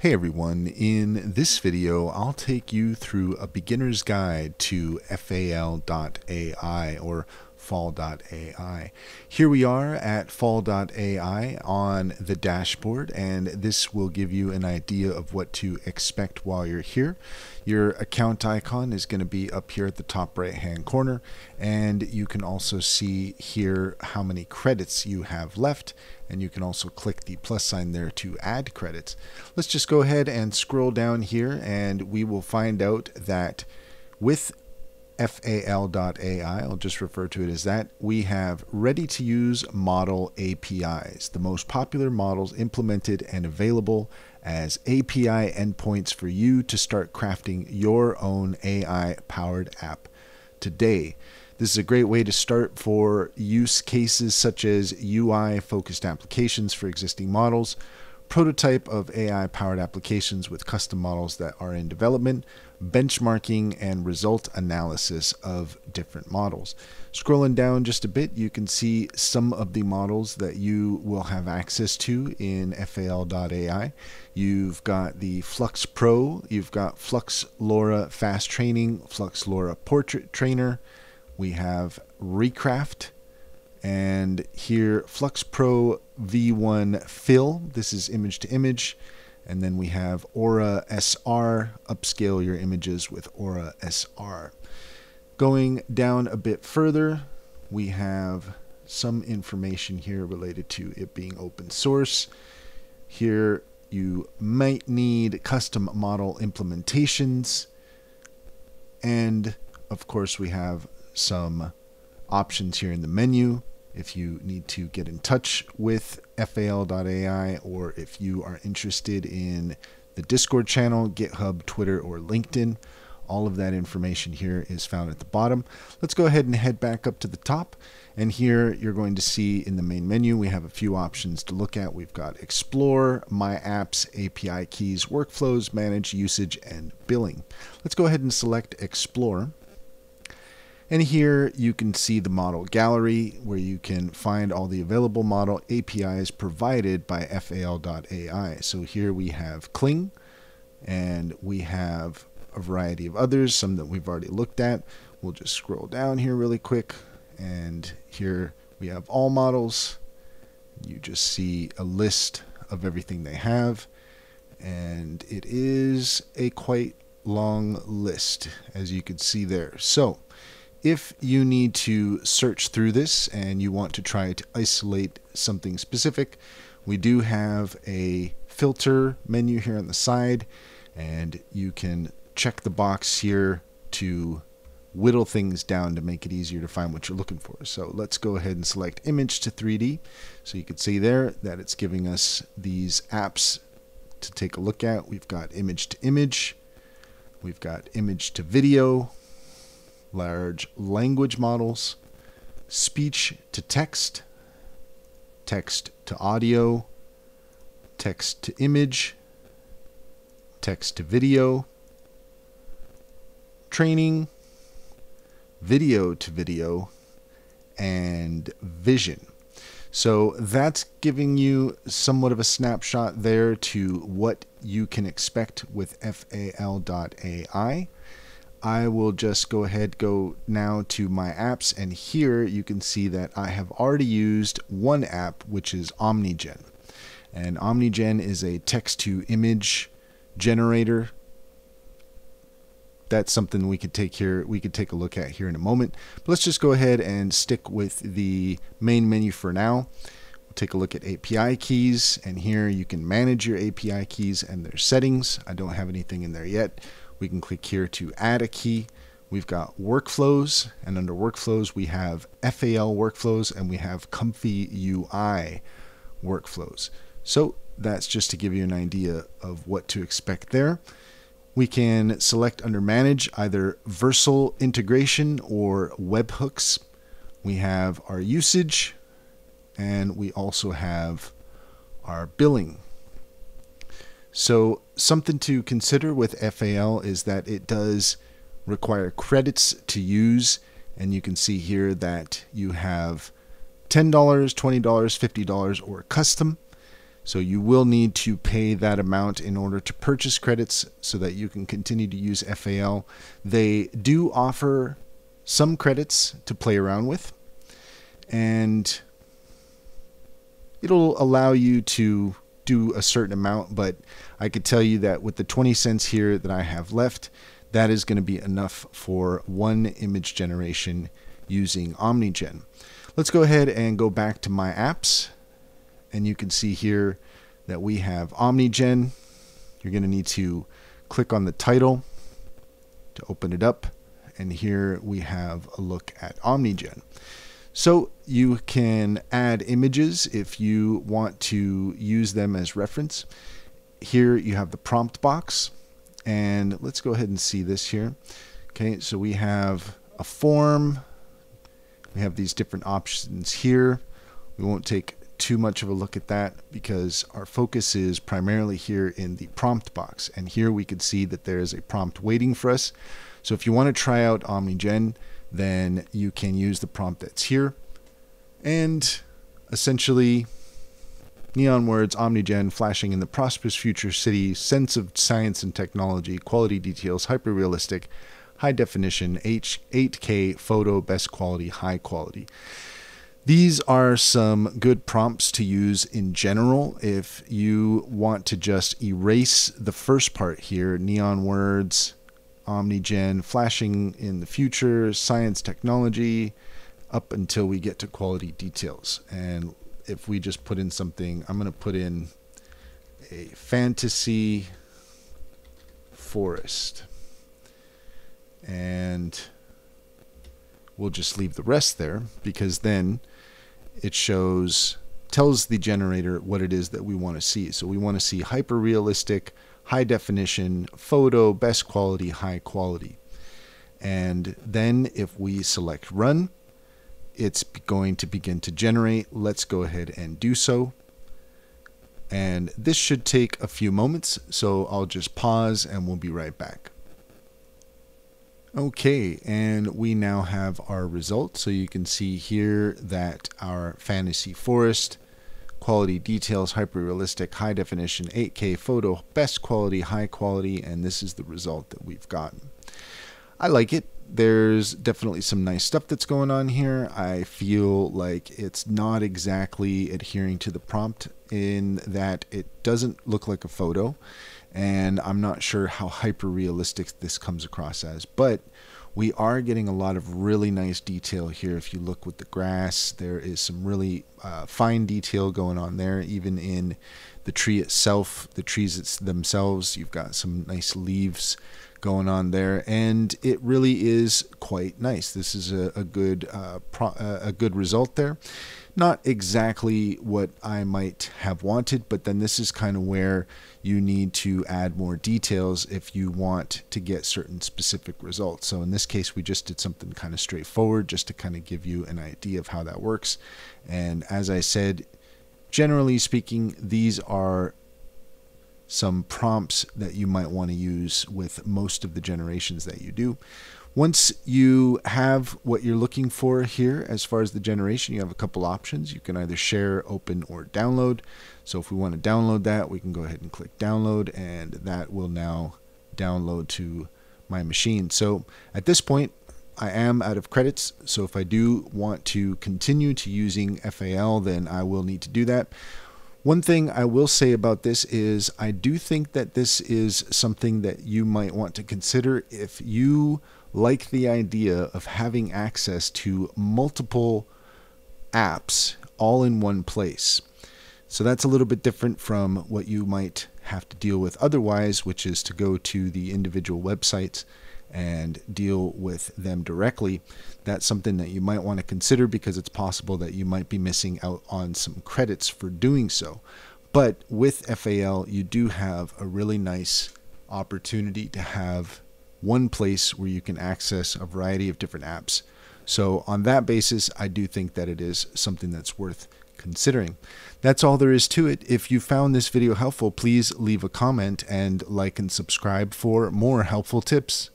Hey everyone, in this video I'll take you through a beginner's guide to Fal.ai or Fal.ai. Here we are at Fal.ai on the dashboard, and this will give you an idea of what to expect while you're here. Your account icon is going to be up here at the top right hand corner, and you can also see here how many credits you have left, and you can also click the plus sign there to add credits. Let's just go ahead and scroll down here, and we will find out that with Fal.ai, I'll just refer to it as that, we have ready-to-use model APIs, the most popular models implemented and available as API endpoints for you to start crafting your own AI-powered app today. This is a great way to start for use cases such as UI-focused applications for existing models, prototype of AI-powered applications with custom models that are in development, benchmarking and result analysis of different models. Scrolling down just a bit, you can see some of the models that you will have access to in Fal.ai. You've got the Flux Pro, you've got Flux LoRa Fast Training, Flux LoRa Portrait Trainer, we have Recraft, and here Flux Pro V1 Fill, this is image to image, and then we have Aura SR, upscale your images with Aura SR. Going down a bit further, we have some information here related to it being open source. Here you might need custom model implementations, and of course we have some options here in the menu if you need to get in touch with Fal.ai, or if you are interested in the Discord channel, GitHub, Twitter, or LinkedIn. All of that information here is found at the bottom. Let's go ahead and head back up to the top, and here you're going to see in the main menu we have a few options to look at. We've got Explore, My Apps, API Keys, Workflows, Manage Usage, and Billing. Let's go ahead and select Explore. And here you can see the model gallery where you can find all the available model APIs provided by Fal.ai. So here we have Kling, and we have a variety of others, some that we've already looked at. We'll just scroll down here really quick, and here we have all models. You just see a list of everything they have, and it is a quite long list, as you can see there. So if you need to search through this and you want to try to isolate something specific, we do have a filter menu here on the side, and you can check the box here to whittle things down to make it easier to find what you're looking for. So let's go ahead and select image to 3D. So you can see there that it's giving us these apps to take a look at. We've got image to image, we've got image to video, large language models, speech to text, text to audio, text to image, text to video, training, video to video, and vision. So that's giving you somewhat of a snapshot there to what you can expect with Fal.ai. I will just go now to my apps, and here you can see that I have already used one app, which is OmniGen. And OmniGen is a text-to-image generator. That's something we could take a look at here in a moment. But let's just go ahead and stick with the main menu for now. We'll take a look at API keys, and here you can manage your API keys and their settings. I don't have anything in there yet. We can click here to add a key. We've got workflows, and under workflows we have FAL workflows, and we have Comfy UI workflows. So that's just to give you an idea of what to expect there. We can select under manage either Versal integration or webhooks. We have our usage, and we also have our billing. So something to consider with Fal is that it does require credits to use, and you can see here that you have $10, $20, $50, or custom. So you will need to pay that amount in order to purchase credits so that you can continue to use FAL. They do offer some credits to play around with, and it'll allow you to do a certain amount, but I could tell you that with the 20 cents here that I have left, that is going to be enough for one image generation using OmniGen. Let's go ahead and go back to my apps, and you can see here that we have OmniGen. You're going to need to click on the title to open it up, and here we have a look at OmniGen. So you can add images if you want to use them as reference. Here you have the prompt box, and let's go ahead and see this here. Okay, so we have a form. We have these different options here. We won't take too much of a look at that because our focus is primarily here in the prompt box. And here we can see that there is a prompt waiting for us. So if you want to try out OmniGen, then you can use the prompt that's here. And essentially, neon words, OmniGen, flashing in the prosperous future city, sense of science and technology, quality details, hyper-realistic, high definition, 8K photo, best quality, high quality. These are some good prompts to use in general if you want to just erase the first part here, neon words, OmniGen, flashing in the future, science, technology, up until we get to quality details. And if we just put in something, I'm going to put in a fantasy forest, and we'll just leave the rest there, because then it tells the generator what it is that we want to see. So we want to see hyper-realistic, high definition, photo, best quality, high quality. And then if we select run, it's going to begin to generate. Let's go ahead and do so. And this should take a few moments, so I'll just pause and we'll be right back. Okay, and we now have our results. So you can see here that our fantasy forest, quality details, hyper-realistic, high definition, 8K photo, best quality, high quality, and this is the result that we've gotten. I like it. There's definitely some nice stuff that's going on here. I feel like it's not exactly adhering to the prompt in that it doesn't look like a photo, and I'm not sure how hyper-realistic this comes across as, but we are getting a lot of really nice detail here. If you look with the grass, there is some really fine detail going on there. Even in the tree itself, the trees themselves, you've got some nice leaves going on there, and it really is quite nice. This is a good result there. Not exactly what I might have wanted, but then this is kind of where you need to add more details if you want to get certain specific results. So in this case, we just did something kind of straightforward just to kind of give you an idea of how that works. And as I said, generally speaking, these are some prompts that you might want to use with most of the generations that you do. Once you have what you're looking for here, as far as the generation, you have a couple options. You can either share, open, or download. So if we want to download that, we can go ahead and click download, and that will now download to my machine. So at this point, I am out of credits. So if I do want to continue to using FAL, then I will need to do that. One thing I will say about this is I do think that this is something that you might want to consider if you like the idea of having access to multiple apps all in one place. So that's a little bit different from what you might have to deal with otherwise, which is to go to the individual websites and deal with them directly. That's something that you might want to consider, because it's possible that you might be missing out on some credits for doing so. But with FAL, you do have a really nice opportunity to have one place where you can access a variety of different apps. So on that basis, I do think that it is something that's worth considering. That's all there is to it. If you found this video helpful, please leave a comment and like and subscribe for more helpful tips.